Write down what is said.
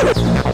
Let's go.